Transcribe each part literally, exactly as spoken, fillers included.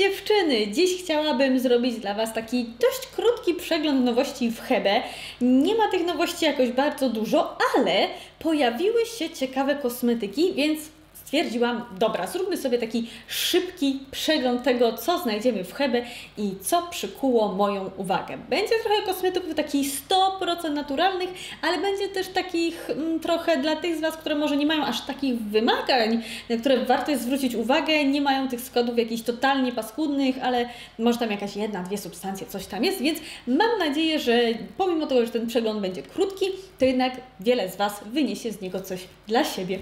dziewczyny! Dziś chciałabym zrobić dla Was taki dość krótki przegląd nowości w Hebe. Nie ma tych nowości jakoś bardzo dużo, ale pojawiły się ciekawe kosmetyki, więc stwierdziłam, dobra, zróbmy sobie taki szybki przegląd tego, co znajdziemy w Hebe i co przykuło moją uwagę. Będzie trochę kosmetyków takich sto procent naturalnych, ale będzie też takich m, trochę dla tych z Was, które może nie mają aż takich wymagań, na które warto jest zwrócić uwagę, nie mają tych składów jakichś totalnie paskudnych, ale może tam jakaś jedna, dwie substancje, coś tam jest, więc mam nadzieję, że pomimo tego, że ten przegląd będzie krótki, to jednak wiele z Was wyniesie z niego coś dla siebie.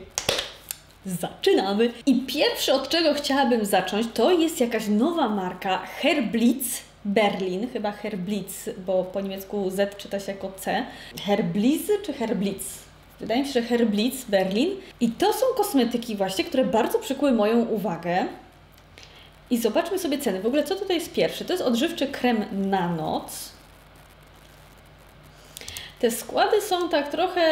Zaczynamy! I pierwsze, od czego chciałabym zacząć, to jest jakaś nowa marka Herbliz Berlin, chyba Herbliz, bo po niemiecku Z czyta się jako C. Herbliz czy Herbliz? Wydaje mi się, że Herbliz Berlin. I to są kosmetyki właśnie, które bardzo przykuły moją uwagę. I zobaczmy sobie ceny. W ogóle co tutaj jest pierwszy? To jest odżywczy krem na noc. Te składy są tak trochę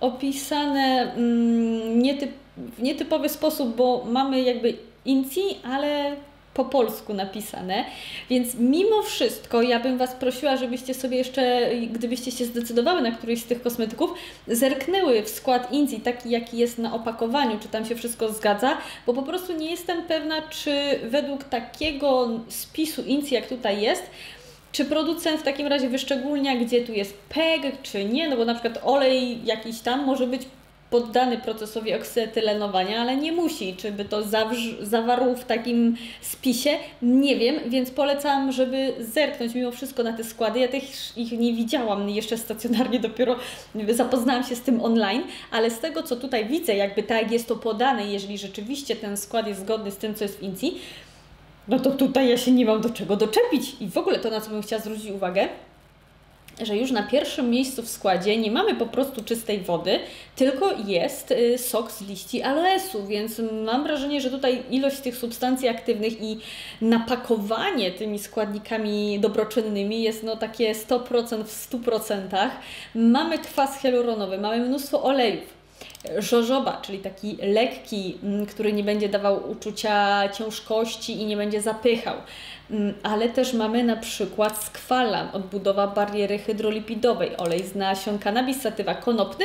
opisane mm, nietypowo, w nietypowy sposób, bo mamy jakby inci, ale po polsku napisane, więc mimo wszystko ja bym Was prosiła, żebyście sobie jeszcze, gdybyście się zdecydowały na któryś z tych kosmetyków, zerknęły w skład inci, taki jaki jest na opakowaniu, czy tam się wszystko zgadza, bo po prostu nie jestem pewna, czy według takiego spisu inci, jak tutaj jest, czy producent w takim razie wyszczególnia, gdzie tu jest P E G, czy nie, no bo na przykład olej jakiś tam może być poddany procesowi oksyetylenowania, ale nie musi. Czy by to zawarł w takim spisie? Nie wiem, więc polecam, żeby zerknąć mimo wszystko na te składy. Ja też ich nie widziałam jeszcze stacjonarnie, dopiero zapoznałam się z tym online, ale z tego, co tutaj widzę, jakby tak jest to podane, jeżeli rzeczywiście ten skład jest zgodny z tym, co jest w inci, no to tutaj ja się nie mam do czego doczepić. I w ogóle to, na co bym chciała zwrócić uwagę, że już na pierwszym miejscu w składzie nie mamy po prostu czystej wody, tylko jest sok z liści aloesu, więc mam wrażenie, że tutaj ilość tych substancji aktywnych i napakowanie tymi składnikami dobroczynnymi jest no takie sto procent w stu procentach. Mamy kwas hialuronowy, mamy mnóstwo olejów. Jojoba, czyli taki lekki, który nie będzie dawał uczucia ciężkości i nie będzie zapychał. Ale też mamy na przykład skwalan, odbudowa bariery hydrolipidowej, olej z nasion kanabis satywa, konopny.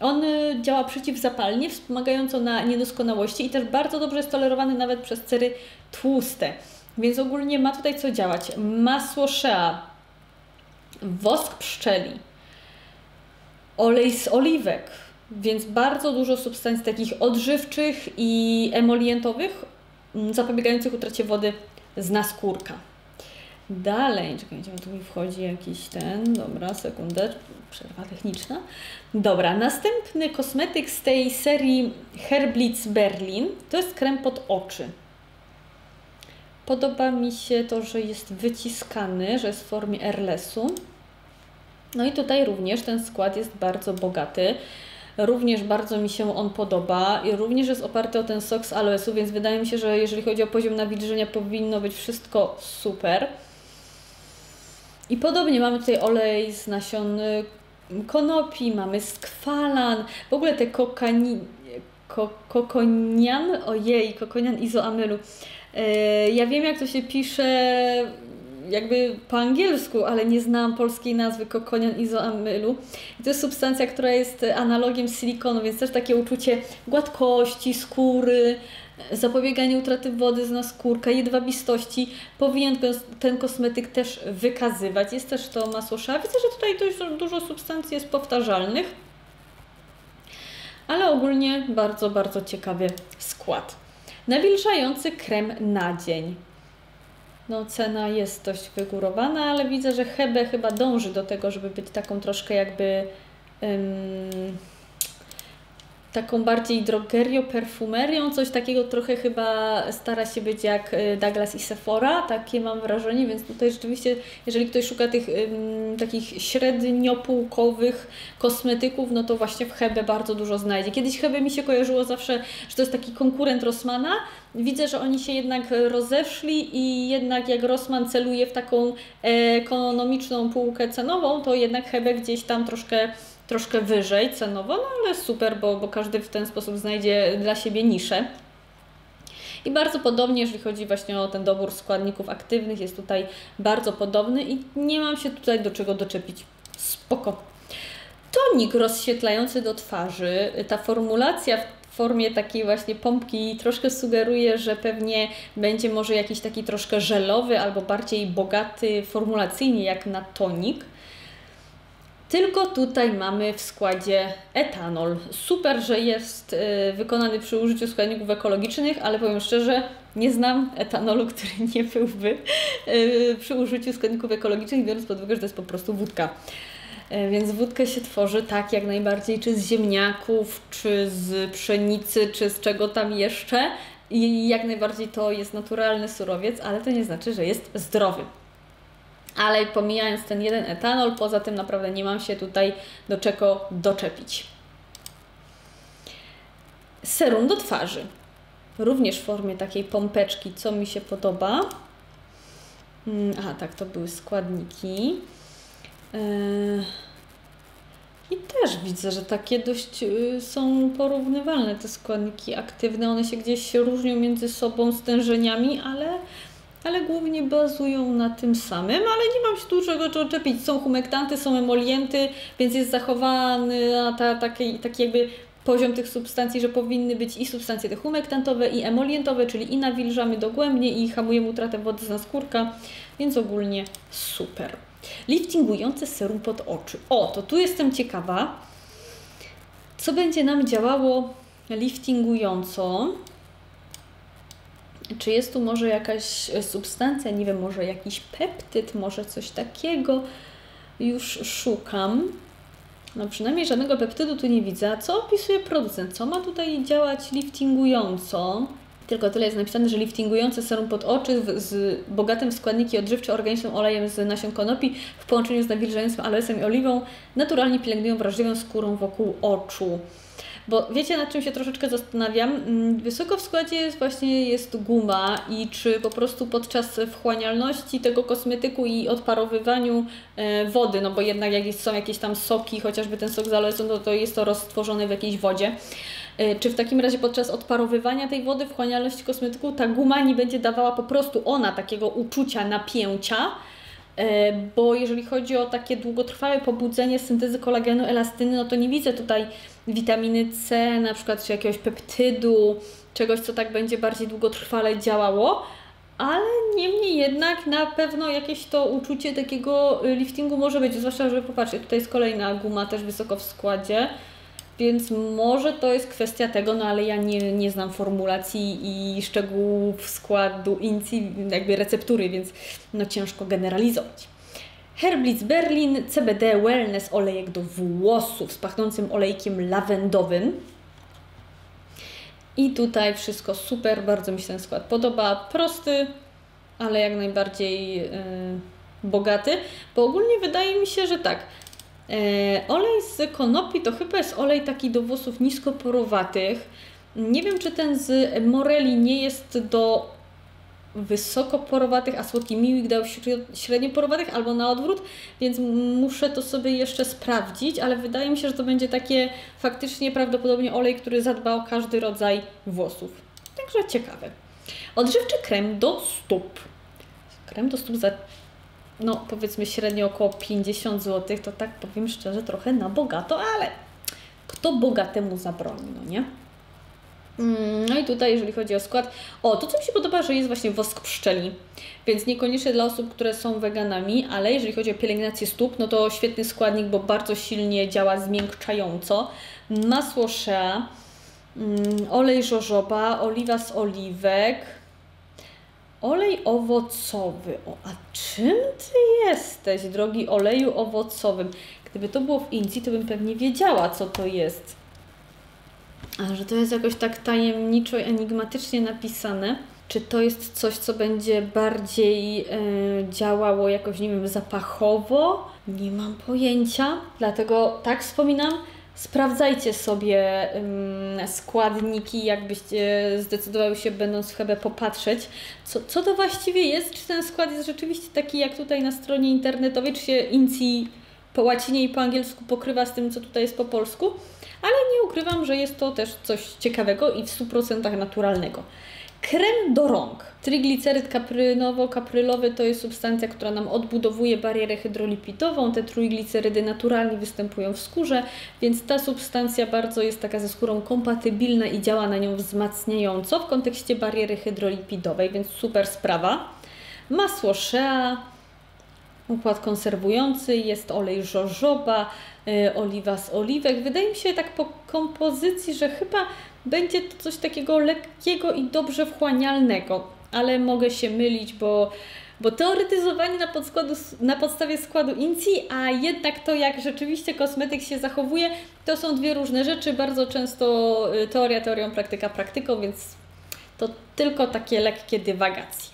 On działa przeciwzapalnie, wspomagająco na niedoskonałości i też bardzo dobrze jest tolerowany nawet przez cery tłuste. Więc ogólnie ma tutaj co działać. Masło shea, wosk pszczeli, olej z oliwek. Więc bardzo dużo substancji takich odżywczych i emolientowych, zapobiegających utracie wody z naskórka. Dalej, czekaj, tu mi wchodzi jakiś ten, dobra, sekundę, przerwa techniczna. Dobra, następny kosmetyk z tej serii Herbliz Berlin to jest krem pod oczy. Podoba mi się to, że jest wyciskany, że jest w formie erlesu. No i tutaj również ten skład jest bardzo bogaty. Również bardzo mi się on podoba i również jest oparty o ten sok z aloesu, więc wydaje mi się, że jeżeli chodzi o poziom nawilżenia, powinno być wszystko super. I podobnie mamy tutaj olej z nasion konopi, mamy skwalan, w ogóle te kokani, ko, kokonian, ojej, kokonian izoamylu. Yy, ja wiem, jak to się pisze jakby po angielsku, ale nie znam polskiej nazwy kokonian izoamylu. I to jest substancja, która jest analogiem silikonu, więc też takie uczucie gładkości, skóry, zapobieganie utraty wody z naskórka, jedwabistości. Powinien ten kosmetyk też wykazywać. Jest też to masło shea. Widzę, że tutaj dość dużo substancji jest powtarzalnych, ale ogólnie bardzo, bardzo ciekawy skład. Nawilżający krem na dzień. No, cena jest dość wygórowana, ale widzę, że Hebe chyba dąży do tego, żeby być taką troszkę jakby ym, taką bardziej drogerio, perfumerią, coś takiego trochę chyba stara się być jak Douglas i Sephora, takie mam wrażenie, więc tutaj rzeczywiście, jeżeli ktoś szuka tych ym, takich średniopółkowych kosmetyków, no to właśnie w Hebe bardzo dużo znajdzie. Kiedyś Hebe mi się kojarzyło zawsze, że to jest taki konkurent Rossmana. Widzę, że oni się jednak rozeszli i jednak jak Rossmann celuje w taką ekonomiczną półkę cenową, to jednak Hebe gdzieś tam troszkę, troszkę wyżej cenowo, no ale super, bo, bo każdy w ten sposób znajdzie dla siebie niszę. I bardzo podobnie, jeżeli chodzi właśnie o ten dobór składników aktywnych, jest tutaj bardzo podobny i nie mam się tutaj do czego doczepić. Spoko. Tonik rozświetlający do twarzy, ta formulacja w formie takiej właśnie pompki troszkę sugeruje, że pewnie będzie może jakiś taki troszkę żelowy albo bardziej bogaty formulacyjnie jak na tonik. Tylko tutaj mamy w składzie etanol. Super, że jest wykonany przy użyciu składników ekologicznych, ale powiem szczerze, nie znam etanolu, który nie byłby przy użyciu składników ekologicznych, biorąc pod uwagę, że to jest po prostu wódka. Więc wódkę się tworzy tak jak najbardziej, czy z ziemniaków, czy z pszenicy, czy z czego tam jeszcze. I jak najbardziej to jest naturalny surowiec, ale to nie znaczy, że jest zdrowy. Ale pomijając ten jeden etanol, poza tym naprawdę nie mam się tutaj do czego doczepić. Serum do twarzy. Również w formie takiej pompeczki, co mi się podoba. Aha, tak, to były składniki. I też widzę, że takie dość są porównywalne te składniki aktywne. One się gdzieś różnią między sobą stężeniami, ale, ale głównie bazują na tym samym. Ale nie mam się tu czego czepić. Są humektanty, są emolienty, więc jest zachowany ta, taki, taki jakby poziom tych substancji, że powinny być i substancje te humektantowe, i emolientowe, czyli i nawilżamy dogłębnie, i hamujemy utratę wody z naskórka, więc ogólnie super. Liftingujące serum pod oczy. O, to tu jestem ciekawa, co będzie nam działało liftingująco. Czy jest tu może jakaś substancja, nie wiem, może jakiś peptyd, może coś takiego. Już szukam. No przynajmniej żadnego peptydu tu nie widzę. A co opisuje producent? Co ma tutaj działać liftingująco? Tylko tyle jest napisane, że liftingujące serum pod oczy z bogatym w składniki odżywcze organicznym olejem z nasion konopi w połączeniu z nawilżającym aloesem i oliwą naturalnie pielęgnują wrażliwą skórę wokół oczu. Bo wiecie, nad czym się troszeczkę zastanawiam? Wysoko w składzie jest właśnie jest guma i czy po prostu podczas wchłanialności tego kosmetyku i odparowywaniu wody, no bo jednak jak są jakieś tam soki, chociażby ten sok z aloesą, to, to jest to roztworzone w jakiejś wodzie. Czy w takim razie podczas odparowywania tej wody, wchłanialności kosmetyku, ta guma nie będzie dawała po prostu ona takiego uczucia napięcia? Bo jeżeli chodzi o takie długotrwałe pobudzenie syntezy kolagenu, elastyny, no to nie widzę tutaj witaminy C, na przykład czy jakiegoś peptydu, czegoś, co tak będzie bardziej długotrwale działało, ale niemniej jednak na pewno jakieś to uczucie takiego liftingu może być, zwłaszcza, że popatrzcie, tutaj jest kolejna guma też wysoko w składzie, więc może to jest kwestia tego, no ale ja nie, nie znam formulacji i szczegółów składu incji, jakby receptury, więc no ciężko generalizować. Herbliz Berlin C B D Wellness olejek do włosów z pachnącym olejkiem lawendowym. I tutaj wszystko super, bardzo mi się ten skład podoba. Prosty, ale jak najbardziej yy, bogaty, bo ogólnie wydaje mi się, że tak. Olej z konopi to chyba jest olej taki do włosów niskoporowatych. Nie wiem, czy ten z moreli nie jest do wysokoporowatych, a słodki migdał średnioporowatych albo na odwrót, więc muszę to sobie jeszcze sprawdzić, ale wydaje mi się, że to będzie takie faktycznie prawdopodobnie olej, który zadba o każdy rodzaj włosów. Także ciekawe. Odżywczy krem do stóp. Krem do stóp za... no powiedzmy średnio około pięćdziesiąt złotych, to tak powiem szczerze trochę na bogato, ale kto bogatemu zabroni, no nie? No i tutaj jeżeli chodzi o skład, o to co mi się podoba, że jest właśnie wosk pszczeli, więc niekoniecznie dla osób, które są weganami, ale jeżeli chodzi o pielęgnację stóp, no to świetny składnik, bo bardzo silnie działa zmiękczająco, masło shea, olej jojoba, oliwa z oliwek, olej owocowy. O, a czym Ty jesteś, drogi oleju owocowym? Gdyby to było w Indii, to bym pewnie wiedziała, co to jest. A że to jest jakoś tak tajemniczo i enigmatycznie napisane. Czy to jest coś, co będzie bardziej yy, działało jakoś, nie wiem, zapachowo? Nie mam pojęcia. Dlatego tak wspominam. Sprawdzajcie sobie ym, składniki, jakbyście zdecydowały się, będąc w Hebe, popatrzeć, co, co to właściwie jest, czy ten skład jest rzeczywiście taki, jak tutaj na stronie internetowej, czy się incji po łacinie i po angielsku pokrywa z tym, co tutaj jest po polsku, ale nie ukrywam, że jest to też coś ciekawego i w stu procentach naturalnego. Krem do rąk. Trigliceryd kaprynowo-kaprylowy to jest substancja, która nam odbudowuje barierę hydrolipidową. Te triglicerydy naturalnie występują w skórze, więc ta substancja bardzo jest taka ze skórą kompatybilna i działa na nią wzmacniająco w kontekście bariery hydrolipidowej, więc super sprawa. Masło shea, układ konserwujący, jest olej żożoba, yy, oliwa z oliwek. Wydaje mi się tak po kompozycji, że chyba będzie to coś takiego lekkiego i dobrze wchłanialnego, ale mogę się mylić, bo, bo teoretyzowanie na, podskładu, na podstawie składu I N C I, a jednak to, jak rzeczywiście kosmetyk się zachowuje, to są dwie różne rzeczy. Bardzo często teoria teorią, praktyka praktyką, więc to tylko takie lekkie dywagacje.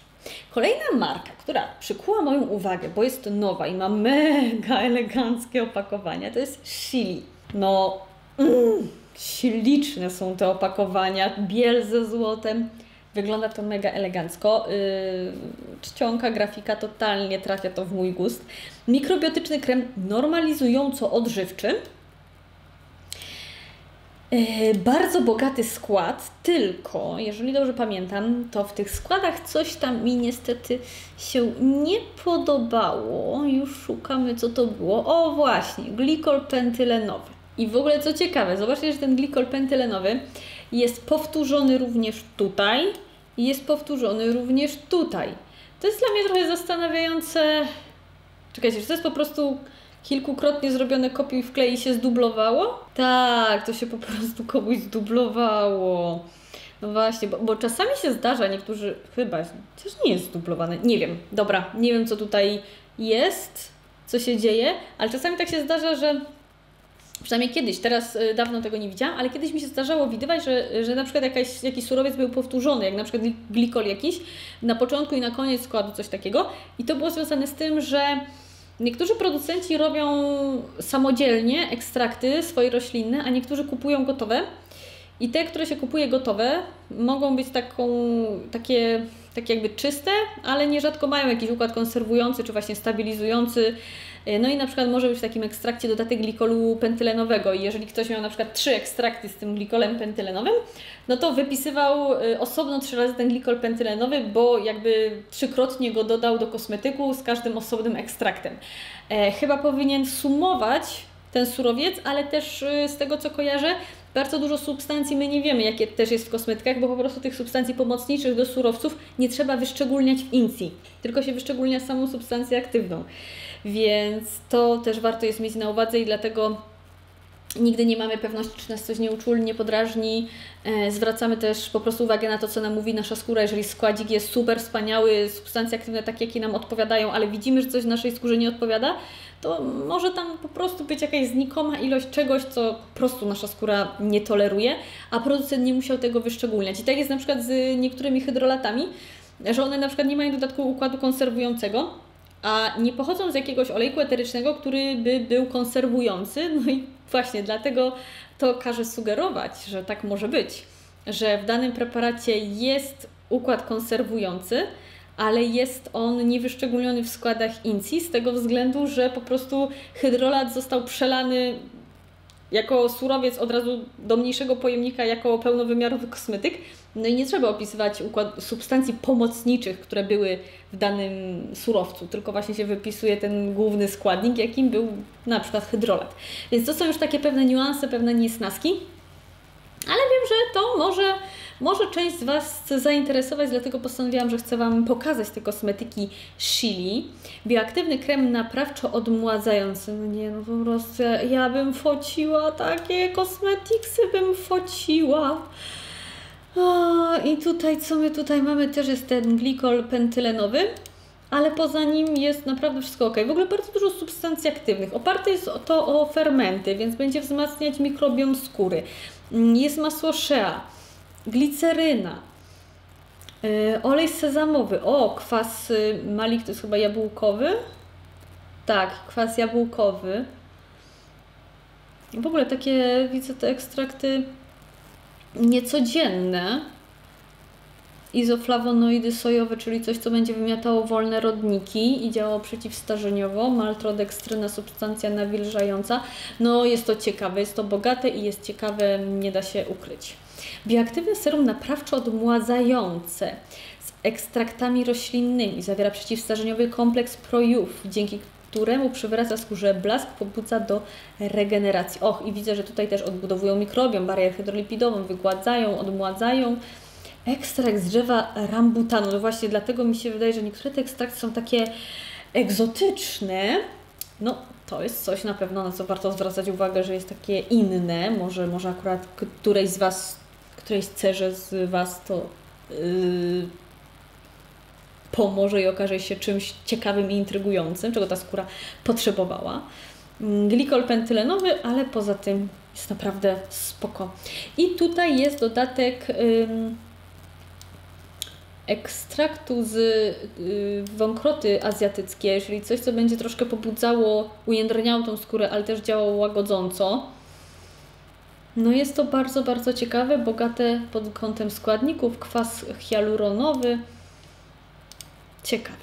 Kolejna marka, która przykuła moją uwagę, bo jest nowa i ma mega eleganckie opakowania, to jest Shili. No, mm, śliczne są te opakowania, biel ze złotem. Wygląda to mega elegancko. Yy, czcionka, grafika, totalnie trafia to w mój gust. Mikrobiotyczny krem normalizująco-odżywczy. Yy, bardzo bogaty skład, tylko, jeżeli dobrze pamiętam, to w tych składach coś tam mi niestety się nie podobało. Już szukamy, co to było. O właśnie, glikol pentylenowy. I w ogóle co ciekawe, zobaczcie, że ten glikol pentylenowy jest powtórzony również tutaj i jest powtórzony również tutaj. To jest dla mnie trochę zastanawiające. Czekajcie, czy to jest po prostu kilkukrotnie zrobione kopiuj wklej i się zdublowało? Tak, to się po prostu komuś zdublowało. No właśnie, bo, bo czasami się zdarza, niektórzy chyba, też nie jest zdublowane. Nie wiem, dobra, nie wiem, co tutaj jest, co się dzieje, ale czasami tak się zdarza, że przynajmniej kiedyś, teraz dawno tego nie widziałam, ale kiedyś mi się zdarzało widywać, że, że na przykład jakaś, jakiś surowiec był powtórzony, jak na przykład glikol jakiś, na początku i na koniec składu coś takiego. I to było związane z tym, że niektórzy producenci robią samodzielnie ekstrakty swoje roślinne, a niektórzy kupują gotowe. I te, które się kupuje gotowe, mogą być taką, takie, takie jakby czyste, ale nierzadko mają jakiś układ konserwujący czy właśnie stabilizujący. No i na przykład może być w takim ekstrakcie dodatek glikolu pentylenowego. I jeżeli ktoś miał na przykład trzy ekstrakty z tym glikolem pentylenowym, no to wypisywał osobno trzy razy ten glikol pentylenowy, bo jakby trzykrotnie go dodał do kosmetyku z każdym osobnym ekstraktem. E, chyba powinien sumować ten surowiec, ale też z tego, co kojarzę, bardzo dużo substancji my nie wiemy, jakie też jest w kosmetykach, bo po prostu tych substancji pomocniczych do surowców nie trzeba wyszczególniać w I N C I, tylko się wyszczególnia samą substancję aktywną. Więc to też warto jest mieć na uwadze i dlatego nigdy nie mamy pewności, czy nas coś nie uczulni, nie podrażni. E, zwracamy też po prostu uwagę na to, co nam mówi nasza skóra. Jeżeli składzik jest super wspaniały, substancje aktywne takie, jakie nam odpowiadają, ale widzimy, że coś w naszej skórze nie odpowiada, to może tam po prostu być jakaś znikoma ilość czegoś, co po prostu nasza skóra nie toleruje, a producent nie musiał tego wyszczególniać. I tak jest na przykład z niektórymi hydrolatami, że one na przykład nie mają dodatku układu konserwującego, a nie pochodzą z jakiegoś olejku eterycznego, który by był konserwujący. No i właśnie dlatego to każe sugerować, że tak może być, że w danym preparacie jest układ konserwujący, ale jest on niewyszczególniony w składach I N C I z tego względu, że po prostu hydrolat został przelany jako surowiec od razu do mniejszego pojemnika, jako pełnowymiarowy kosmetyk. No i nie trzeba opisywać układ substancji pomocniczych, które były w danym surowcu, tylko właśnie się wypisuje ten główny składnik, jakim był na przykład hydrolat. Więc to są już takie pewne niuanse, pewne niesnaski, ale wiem, że to może, może część z Was zainteresować, dlatego postanowiłam, że chcę Wam pokazać te kosmetyki Shili. Bioaktywny krem naprawczo odmładzający. No nie, no po prostu ja, ja bym fociła, takie kosmetiksy bym fociła. O, i tutaj, co my tutaj mamy, też jest ten glikol pentylenowy, ale poza nim jest naprawdę wszystko ok. W ogóle bardzo dużo substancji aktywnych. Oparte jest to o fermenty, więc będzie wzmacniać mikrobiom skóry. Jest masło shea, gliceryna, yy, olej sezamowy, o, kwas malik, to jest chyba jabłkowy? Tak, kwas jabłkowy. W ogóle takie, widzę te ekstrakty niecodzienne. Izoflawonoidy sojowe, czyli coś, co będzie wymiatało wolne rodniki i działało przeciwstarzeniowo. Maltodekstryna, substancja nawilżająca. No jest to ciekawe, jest to bogate i jest ciekawe, nie da się ukryć. Bioaktywne serum naprawczo-odmładzające z ekstraktami roślinnymi. Zawiera przeciwstarzeniowy kompleks projów, dzięki któremu przywraca skórze blask, pobudza do regeneracji. Och, i widzę, że tutaj też odbudowują mikrobiom, barierę hydrolipidową, wygładzają, odmładzają. Ekstrakt z drzewa rambutanu. No właśnie dlatego mi się wydaje, że niektóre te ekstrakty są takie egzotyczne. No, to jest coś na pewno, na co warto zwracać uwagę, że jest takie inne. Może, może akurat którejś z Was, którejś cerze z Was to yy, pomoże i okaże się czymś ciekawym i intrygującym, czego ta skóra potrzebowała. Glikol pentylenowy, ale poza tym jest naprawdę spoko. I tutaj jest dodatek yy, ekstraktu z yy, wąkroty azjatyckiej, czyli coś, co będzie troszkę pobudzało, ujędrniało tą skórę, ale też działało łagodząco. No jest to bardzo, bardzo ciekawe, bogate pod kątem składników, kwas hialuronowy. Ciekawe.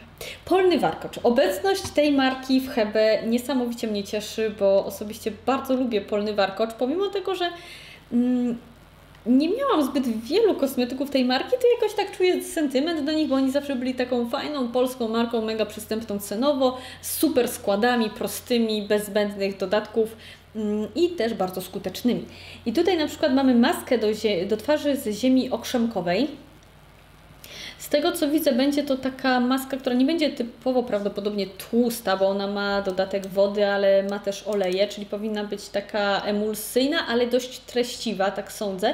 Polny Warkocz. Obecność tej marki w Hebe niesamowicie mnie cieszy, bo osobiście bardzo lubię Polny Warkocz, pomimo tego, że mm, nie miałam zbyt wielu kosmetyków tej marki, to jakoś tak czuję sentyment do nich, bo oni zawsze byli taką fajną polską marką, mega przystępną cenowo, z super składami, prostymi, bez zbędnych dodatków i też bardzo skutecznymi. I tutaj na przykład mamy maskę do, do twarzy z ziemi okrzemkowej. Z tego co widzę, będzie to taka maska, która nie będzie typowo prawdopodobnie tłusta, bo ona ma dodatek wody, ale ma też oleje, czyli powinna być taka emulsyjna, ale dość treściwa, tak sądzę.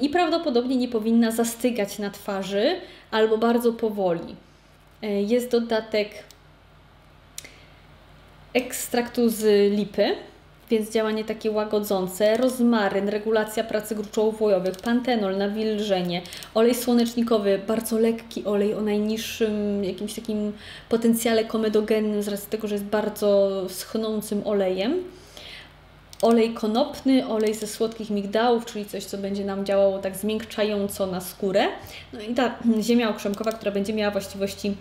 I prawdopodobnie nie powinna zastygać na twarzy albo bardzo powoli. Jest dodatek ekstraktu z lipy, więc działanie takie łagodzące, rozmaryn, regulacja pracy gruczołów, pantenol, nawilżenie, olej słonecznikowy, bardzo lekki olej o najniższym jakimś takim potencjale komedogennym z racji tego, że jest bardzo schnącym olejem, olej konopny, olej ze słodkich migdałów, czyli coś, co będzie nam działało tak zmiękczająco na skórę, no i ta ziemia okrzemkowa, która będzie miała właściwości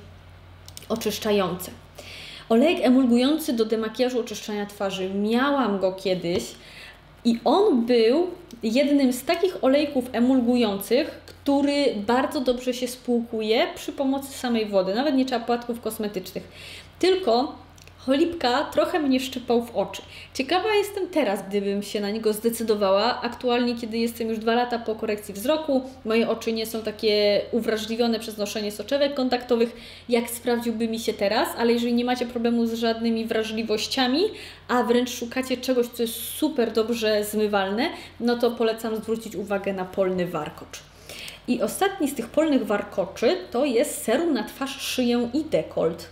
oczyszczające. Olejek emulgujący do demakijażu oczyszczania twarzy. Miałam go kiedyś i on był jednym z takich olejków emulgujących, który bardzo dobrze się spłukuje przy pomocy samej wody. Nawet nie trzeba płatków kosmetycznych. Tylko cholipka trochę mnie szczypał w oczy. Ciekawa jestem teraz, gdybym się na niego zdecydowała. Aktualnie, kiedy jestem już dwa lata po korekcji wzroku, moje oczy nie są takie uwrażliwione przez noszenie soczewek kontaktowych, jak sprawdziłby mi się teraz, ale jeżeli nie macie problemu z żadnymi wrażliwościami, a wręcz szukacie czegoś, co jest super dobrze zmywalne, no to polecam zwrócić uwagę na Polny Warkocz. I ostatni z tych Polnych Warkoczy to jest serum na twarz, szyję i dekolt.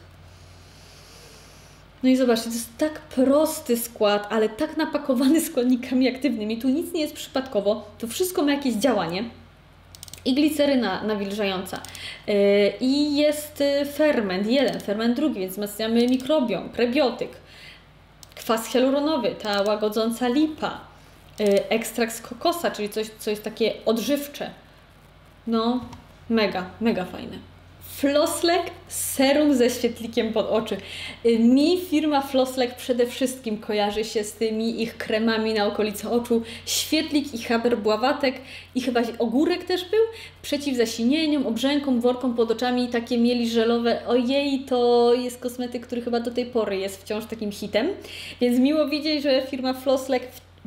No i zobaczcie, to jest tak prosty skład, ale tak napakowany składnikami aktywnymi. Tu nic nie jest przypadkowo, to wszystko ma jakieś działanie. I gliceryna nawilżająca. Yy, I jest ferment jeden, ferment drugi, więc wzmacniamy mikrobiom, prebiotyk. Kwas hialuronowy, ta łagodząca lipa. Yy, ekstrakt z kokosa, czyli coś, co jest takie odżywcze. No, mega, mega fajne. Floslek, serum ze świetlikiem pod oczy. Mi firma Floslek przede wszystkim kojarzy się z tymi ich kremami na okolice oczu. Świetlik i haber bławatek i chyba ogórek też był. Przeciw zasinieniom, obrzękom, workom pod oczami takie mieli żelowe. Ojej, to jest kosmetyk, który chyba do tej pory jest wciąż takim hitem. Więc miło widzieć, że firma Floslek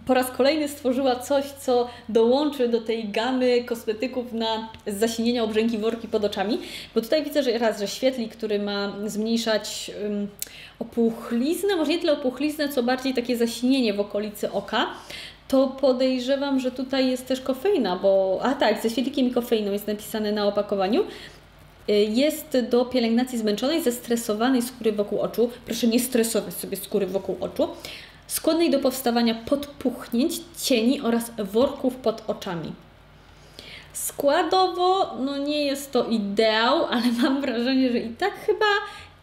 po raz kolejny stworzyła coś, co dołączy do tej gamy kosmetyków na zasinienia, obrzęki, worki pod oczami. Bo tutaj widzę, że raz, że świetlik, który ma zmniejszać um, opuchliznę, może nie tyle opuchliznę, co bardziej takie zasinienie w okolicy oka, to podejrzewam, że tutaj jest też kofeina, bo a tak, ze świetlikiem i kofeiną jest napisane na opakowaniu. Jest do pielęgnacji zmęczonej, zestresowanej skóry wokół oczu. Proszę nie stresować sobie skóry wokół oczu. Skłonnej do powstawania podpuchnięć, cieni oraz worków pod oczami. Składowo no nie jest to ideał, ale mam wrażenie, że i tak chyba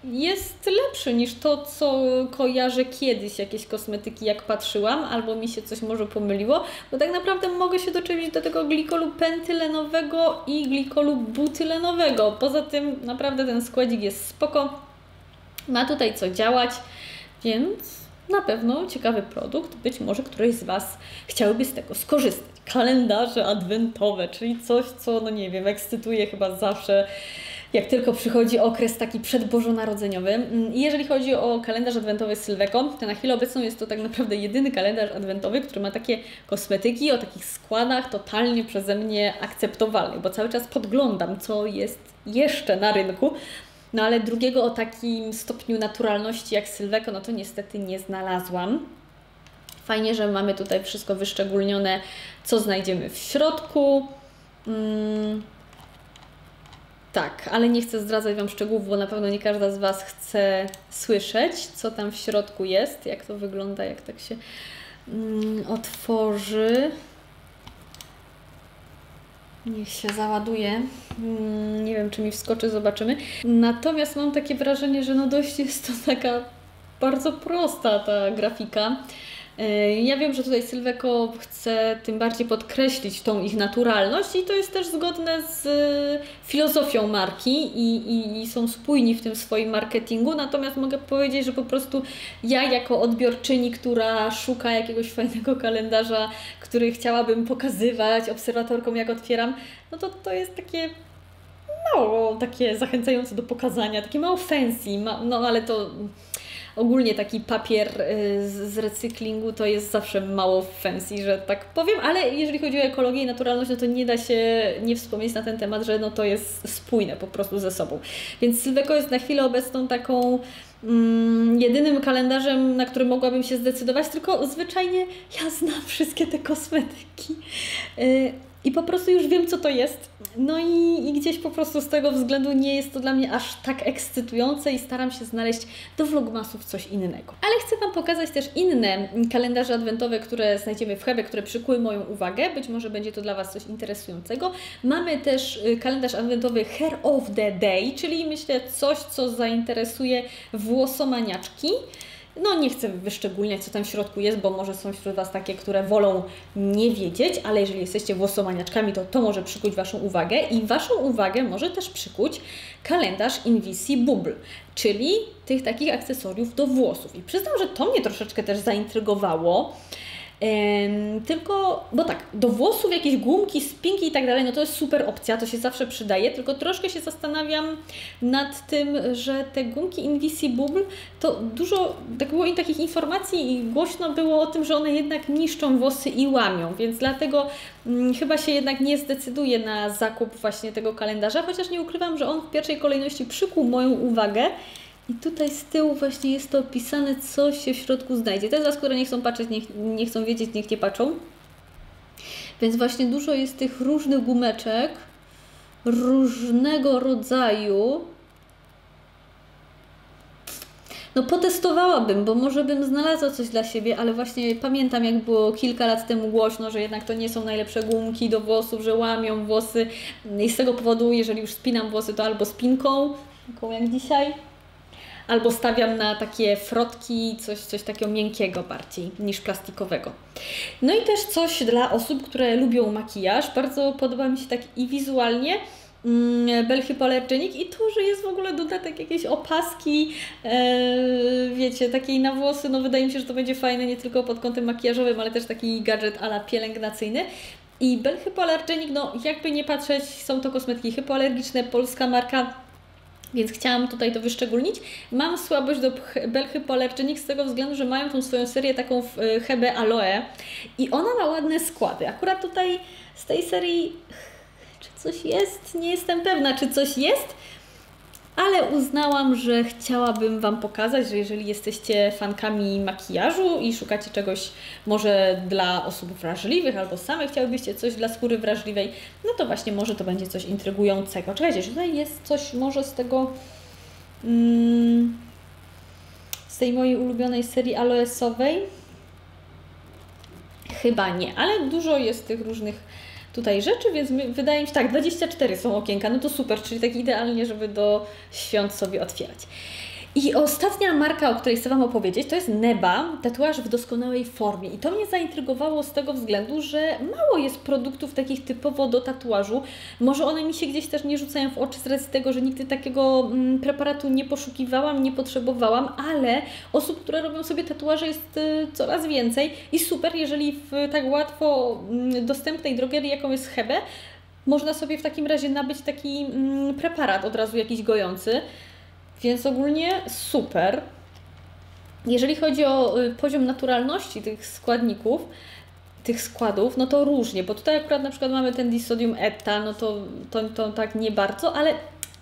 jest lepszy niż to, co kojarzę kiedyś jakieś kosmetyki, jak patrzyłam, albo mi się coś może pomyliło, bo tak naprawdę mogę się doczepić do tego glikolu pentylenowego i glikolu butylenowego. Poza tym naprawdę ten składzik jest spoko, ma tutaj co działać, więc na pewno ciekawy produkt, być może któryś z Was chciałby z tego skorzystać. kalendarze adwentowe, czyli coś, co, no nie wiem, ekscytuje chyba zawsze, jak tylko przychodzi okres taki przedbożonarodzeniowy. I jeżeli chodzi o kalendarz adwentowy Sylveco, to na chwilę obecną jest to tak naprawdę jedyny kalendarz adwentowy, który ma takie kosmetyki o takich składach totalnie przeze mnie akceptowalnych, bo cały czas podglądam, co jest jeszcze na rynku. No ale drugiego o takim stopniu naturalności jak Sylveco, no to niestety nie znalazłam. Fajnie, że mamy tutaj wszystko wyszczególnione, co znajdziemy w środku. Mm. Tak, ale nie chcę zdradzać Wam szczegółów, bo na pewno nie każda z Was chce słyszeć, co tam w środku jest, jak to wygląda, jak tak się mm, otworzy. Niech się załaduje. Mm, nie wiem, czy mi wskoczy, zobaczymy. Natomiast mam takie wrażenie, że no dość jest to taka bardzo prosta ta grafika. Ja wiem, że tutaj Sylveco chce tym bardziej podkreślić tą ich naturalność i to jest też zgodne z filozofią marki i, i, i są spójni w tym swoim marketingu, natomiast mogę powiedzieć, że po prostu ja jako odbiorczyni, która szuka jakiegoś fajnego kalendarza, który chciałabym pokazywać obserwatorkom, jak otwieram, no to to jest takie mało takie zachęcające do pokazania, takie mało fancy, ma, no ale to... Ogólnie taki papier z recyklingu to jest zawsze mało fancy, że tak powiem, ale jeżeli chodzi o ekologię i naturalność, no to nie da się nie wspomnieć na ten temat, że no to jest spójne po prostu ze sobą. Więc Sylveco jest na chwilę obecną taką mm, jedynym kalendarzem, na który mogłabym się zdecydować, tylko zwyczajnie ja znam wszystkie te kosmetyki. Yy. I po prostu już wiem, co to jest. No i, i gdzieś po prostu z tego względu nie jest to dla mnie aż tak ekscytujące i staram się znaleźć do vlogmasów coś innego. Ale chcę Wam pokazać też inne kalendarze adwentowe, które znajdziemy w Hebe, które przykuły moją uwagę. Być może będzie to dla Was coś interesującego. Mamy też kalendarz adwentowy Hair of the Day, czyli myślę coś, co zainteresuje włosomaniaczki. No nie chcę wyszczególniać, co tam w środku jest, bo może są wśród Was takie, które wolą nie wiedzieć, ale jeżeli jesteście włosomaniaczkami, to to może przykuć Waszą uwagę i Waszą uwagę może też przykuć kalendarz Invisibobble, czyli tych takich akcesoriów do włosów. I przyznam, że to mnie troszeczkę też zaintrygowało, Ym, tylko, bo tak, do włosów jakieś gumki, spinki i tak dalej, no to jest super opcja, to się zawsze przydaje, tylko troszkę się zastanawiam nad tym, że te gumki Invisibobble, to dużo, tak było i takich informacji i głośno było o tym, że one jednak niszczą włosy i łamią, więc dlatego hmm, chyba się jednak nie zdecyduję na zakup właśnie tego kalendarza, chociaż nie ukrywam, że on w pierwszej kolejności przykuł moją uwagę. I tutaj z tyłu właśnie jest to opisane, co się w środku znajdzie. Te z Was, które nie chcą patrzeć, niech, nie chcą wiedzieć, niech nie patrzą. Więc właśnie dużo jest tych różnych gumeczek, różnego rodzaju. No potestowałabym, bo może bym znalazła coś dla siebie, ale właśnie pamiętam, jak było kilka lat temu głośno, że jednak to nie są najlepsze gumki do włosów, że łamią włosy. I z tego powodu, jeżeli już spinam włosy, to albo spinką, taką jak dzisiaj, albo stawiam na takie frotki, coś, coś takiego miękkiego bardziej niż plastikowego. No i też coś dla osób, które lubią makijaż. Bardzo podoba mi się tak i wizualnie mm, Belle Hypoallergenic i to, że jest w ogóle dodatek jakiejś opaski, yy, wiecie, takiej na włosy. No wydaje mi się, że to będzie fajne nie tylko pod kątem makijażowym, ale też taki gadżet a la pielęgnacyjny. I Belle Hypoallergenic, no jakby nie patrzeć, są to kosmetyki hypoalergiczne, polska marka. Więc chciałam tutaj to wyszczególnić. Mam słabość do Belle Hypoallergenic z tego względu, że mają tą swoją serię taką w Hebe Aloe i ona ma ładne składy. Akurat tutaj z tej serii czy coś jest? Nie jestem pewna, czy coś jest, ale uznałam, że chciałabym Wam pokazać, że jeżeli jesteście fankami makijażu i szukacie czegoś może dla osób wrażliwych albo same chciałybyście coś dla skóry wrażliwej, no to właśnie może to będzie coś intrygującego. Czekajcie, czy tutaj jest coś może z tego mm, z tej mojej ulubionej serii aloesowej? Chyba nie, ale dużo jest tych różnych tutaj rzeczy, więc wydaje mi się, tak, dwadzieścia cztery są okienka, no to super, czyli tak idealnie, żeby do świąt sobie otwierać. I ostatnia marka, o której chcę Wam opowiedzieć, to jest Neba, tatuaż w doskonałej formie. I to mnie zaintrygowało z tego względu, że mało jest produktów takich typowo do tatuażu. Może one mi się gdzieś też nie rzucają w oczy z racji tego, że nigdy takiego mm, preparatu nie poszukiwałam, nie potrzebowałam, ale osób, które robią sobie tatuaże jest y, coraz więcej i super, jeżeli w tak łatwo y, dostępnej drogerii, jaką jest Hebe, można sobie w takim razie nabyć taki mm, preparat od razu jakiś gojący. Więc ogólnie super. Jeżeli chodzi o poziom naturalności tych składników, tych składów, no to różnie, bo tutaj akurat na przykład mamy ten disodium ethyl, no to, to, to tak nie bardzo, ale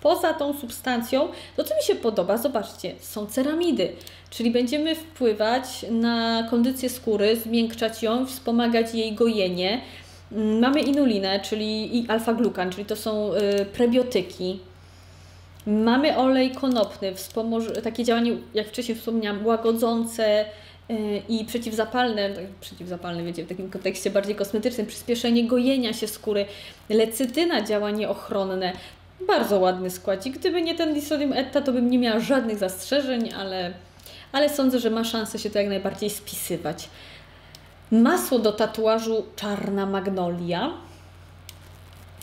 poza tą substancją, to co mi się podoba, zobaczcie, są ceramidy, czyli będziemy wpływać na kondycję skóry, zmiękczać ją, wspomagać jej gojenie. Mamy inulinę, czyli i alfa-glukan, czyli to są y, prebiotyki. Mamy olej konopny, takie działanie, jak wcześniej wspomniałam, łagodzące i przeciwzapalne, przeciwzapalne wiecie, w takim kontekście bardziej kosmetycznym, przyspieszenie gojenia się skóry, lecytyna, działanie ochronne, bardzo ładny składzik. Gdyby nie ten disodium ethyl, to bym nie miała żadnych zastrzeżeń, ale, ale sądzę, że ma szansę się to jak najbardziej spisywać. Masło do tatuażu Czarna Magnolia.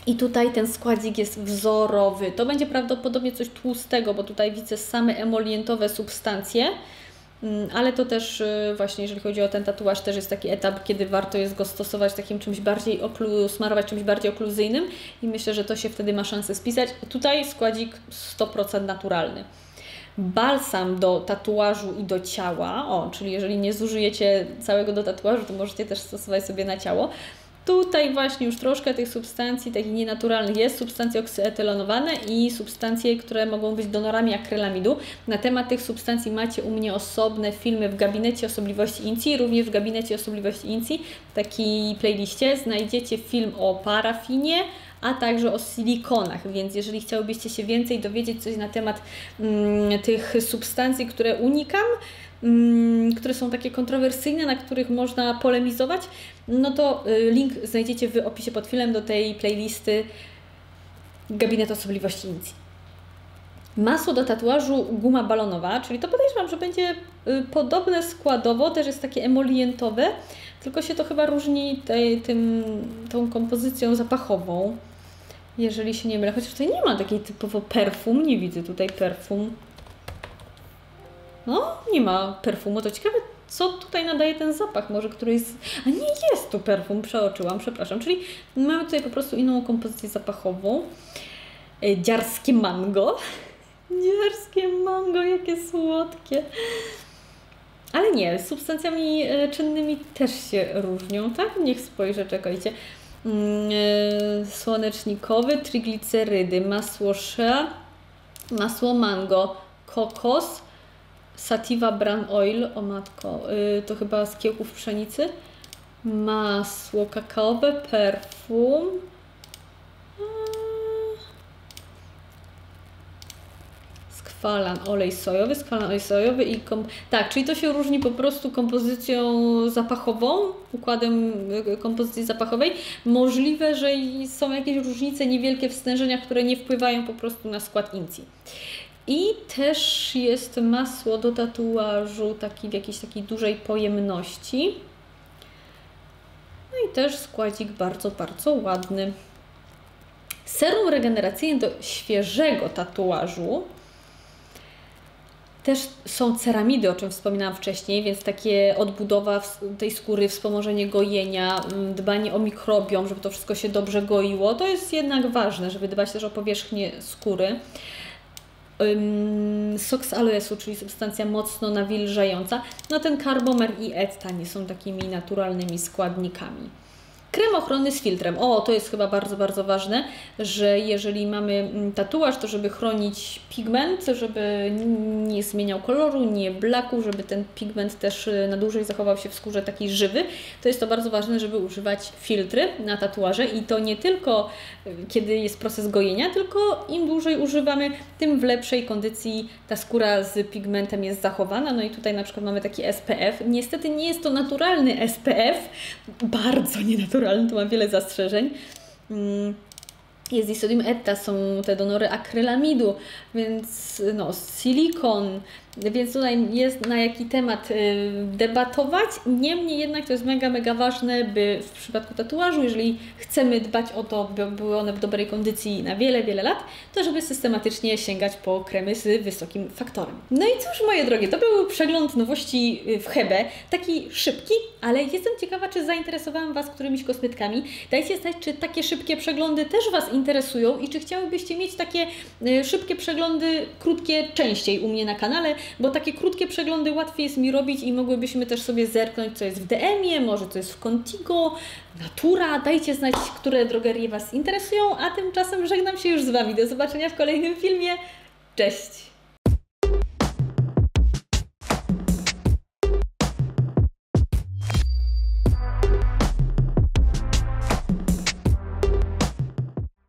I tutaj ten składzik jest wzorowy. To będzie prawdopodobnie coś tłustego, bo tutaj widzę same emolientowe substancje, ale to też właśnie, jeżeli chodzi o ten tatuaż, też jest taki etap, kiedy warto jest go stosować takim czymś bardziej oklu, smarować czymś bardziej okluzyjnym i myślę, że to się wtedy ma szansę spisać. Tutaj składzik sto procent naturalny. Balsam do tatuażu i do ciała, o, czyli jeżeli nie zużyjecie całego do tatuażu, to możecie też stosować sobie na ciało. Tutaj właśnie już troszkę tych substancji takich nienaturalnych jest, substancje oksyetylenowane i substancje, które mogą być donorami akrylamidu. Na temat tych substancji macie u mnie osobne filmy w Gabinecie Osobliwości Inci, również w Gabinecie Osobliwości Inci, w takiej playliście znajdziecie film o parafinie, a także o silikonach, więc jeżeli chciałybyście się więcej dowiedzieć coś na temat mm, tych substancji, które unikam, Mm, które są takie kontrowersyjne, na których można polemizować, no to y, link znajdziecie w opisie pod filmem do tej playlisty Gabinet Osobliwości Inci. Masło do tatuażu guma balonowa, czyli to podejrzewam, że będzie y, podobne składowo, też jest takie emolientowe, tylko się to chyba różni tej, tym, tą kompozycją zapachową, jeżeli się nie mylę, chociaż tutaj nie ma takiej typowo perfum, nie widzę tutaj perfum. No, nie ma perfumu, to ciekawe, co tutaj nadaje ten zapach, może któryś... A nie, jest tu perfum, przeoczyłam, przepraszam, czyli mamy tutaj po prostu inną kompozycję zapachową. Dziarskie mango. Dziarskie mango, jakie słodkie. Ale nie, substancjami czynnymi też się różnią, tak? Niech spojrzę, czekajcie. Słonecznikowy, triglicerydy, masło shea, masło mango, kokos, Sativa Bran Oil, o matko, yy, to chyba z kiełków pszenicy, masło kakaowe, perfum, yy. skwalan, olej sojowy, skwalan, olej sojowy i... Tak, czyli to się różni po prostu kompozycją zapachową, układem kompozycji zapachowej. Możliwe, że są jakieś różnice niewielkie w stężeniach, które nie wpływają po prostu na skład inci. I też jest masło do tatuażu taki, w jakiejś takiej dużej pojemności. No i też składzik bardzo, bardzo ładny. Serum regeneracyjne do świeżego tatuażu. Też są ceramidy, o czym wspominałam wcześniej, więc takie odbudowa tej skóry, wspomożenie gojenia, dbanie o mikrobiom, żeby to wszystko się dobrze goiło. To jest jednak ważne, żeby dbać też o powierzchnię skóry. Sok z aloesu, czyli substancja mocno nawilżająca. No ten karbomer i ettan nie są takimi naturalnymi składnikami. Krem ochronny z filtrem. O, to jest chyba bardzo, bardzo ważne, że jeżeli mamy tatuaż, to żeby chronić pigment, żeby nie zmieniał koloru, nie blakł, żeby ten pigment też na dłużej zachował się w skórze taki żywy. To jest to bardzo ważne, żeby używać filtry na tatuaże i to nie tylko kiedy jest proces gojenia, tylko im dłużej używamy, tym w lepszej kondycji ta skóra z pigmentem jest zachowana. No i tutaj na przykład mamy taki S P F. Niestety nie jest to naturalny S P F, bardzo nienaturalny. Tu mam wiele zastrzeżeń. jest i sodium etta, są te donory akrylamidu, więc no, silikon, więc tutaj jest na jaki temat debatować. Niemniej jednak to jest mega, mega ważne, by w przypadku tatuażu, jeżeli chcemy dbać o to, by były one w dobrej kondycji na wiele, wiele lat, to żeby systematycznie sięgać po kremy z wysokim faktorem. No i cóż, moje drogie, to był przegląd nowości w Hebe, taki szybki, ale jestem ciekawa, czy zainteresowałam Was którymiś kosmetkami. Dajcie znać, czy takie szybkie przeglądy też Was interesują i czy chciałybyście mieć takie szybkie przeglądy, krótkie, częściej u mnie na kanale, bo takie krótkie przeglądy łatwiej jest mi robić i mogłybyśmy też sobie zerknąć, co jest w D M ie, może co jest w Contigo, Natura. Dajcie znać, które drogerie Was interesują, a tymczasem żegnam się już z Wami. Do zobaczenia w kolejnym filmie. Cześć!